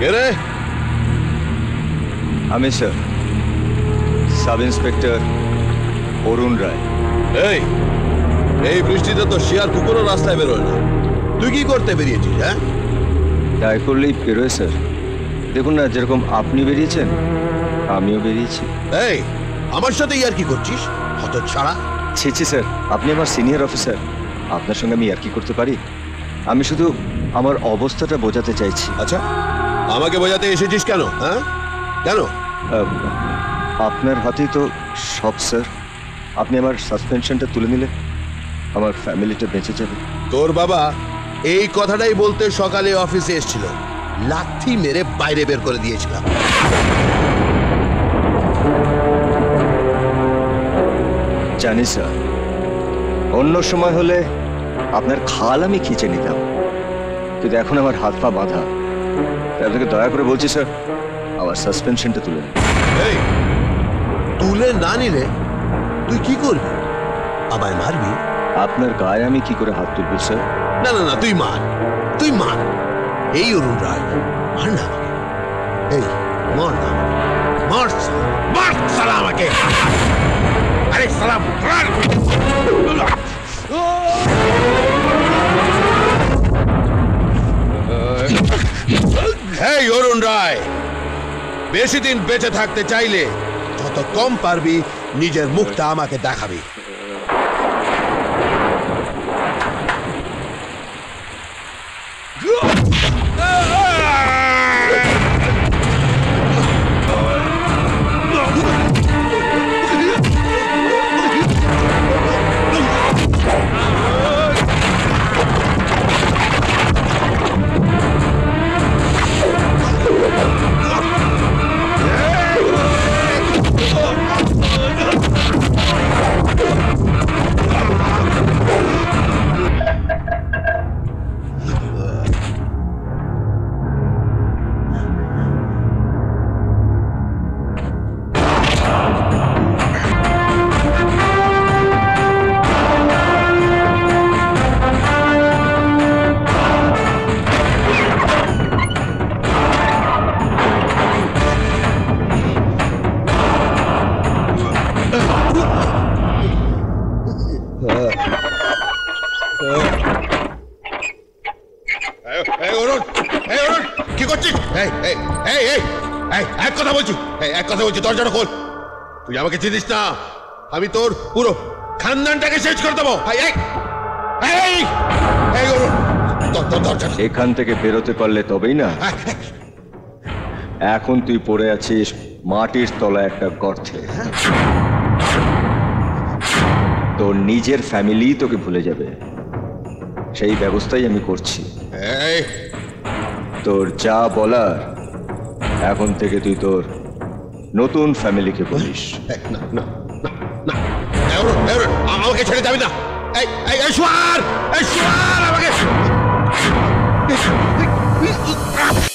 कह रहे? Amit sir, sub inspector Arun Rai. बृष्टिते तो शियार कुकुरो रास्ताय बेरोय ना, तुई कि करते बेरियेछिस? हाँ, ताई करलेई बेरोय सर। देखुन ना, जेरकम आपनि बेरियेछेन आमिओ बेरियेछि। आमार साथे यारकी करछिस हतछाड़ा? छि छि सर, आपनि आमार सिनियर अफिसार, आपनार संगे आमि यारकी करते पारि? आमि शुधु आमार अवस्थाटा बोझाते चाइछि। अच्छा, आमाके बोझाते एसेछिस केन? हाँ केन? आपनार हातेई तो सब सर। আপনি আমার সাসপেনশনটা তুলে নিলে আমার ফ্যামিলিটা বেঁচে যাবে। তোর বাবা এই কথাটাই বলতে সকালে অফিসে এসেছিল, লাথি মেরে বাইরে বের করে দিয়েছিলাম। জানি স্যার, অন্য সময় হলে আপনার খাল আমি খিচে নিতাম, কিন্তু এখন আমার হাত পা বাঁধা। আপনাকে দয়া করে বলছি স্যার, আমার সাসপেনশনটা তুলে নিন। তুলে না নিলে তুই কি করবি? আমায় মারবি? আপনার গায়ে আমি কি করে হাত তুলব স্যার? না না না, তুই মার, তুই মার। এই অরুণ রায়, মার না আমাকে। এই মার না, মার মার সালা আমাকে। আরে সালা মার। এই অরুণ রায়, বেশি দিন বেঁচে থাকতে চাইলে যত কম পারবি নিজের মুখটা আমাকে দেখাবি। দরজাটা খোল। তুই আমাকে চিনিস না, আমি তোর পুরো খানদানটাকে শেষ করে দেবো। এখান থেকে বেরোতে পারলে তবেই না। এখন তুই পড়ে আছিস মাটির তলায় একটা গর্তে। তোর নিজের ফ্যামিলি তোকে ভুলে যাবে, সেই ব্যবস্থাই আমি করছি। তোর যা বলার এখন থেকে তুই তোর নতুন ফ্যামিলিকে বলিস। না না না, আমাকে ছেড়ে যাবি না। আমাকে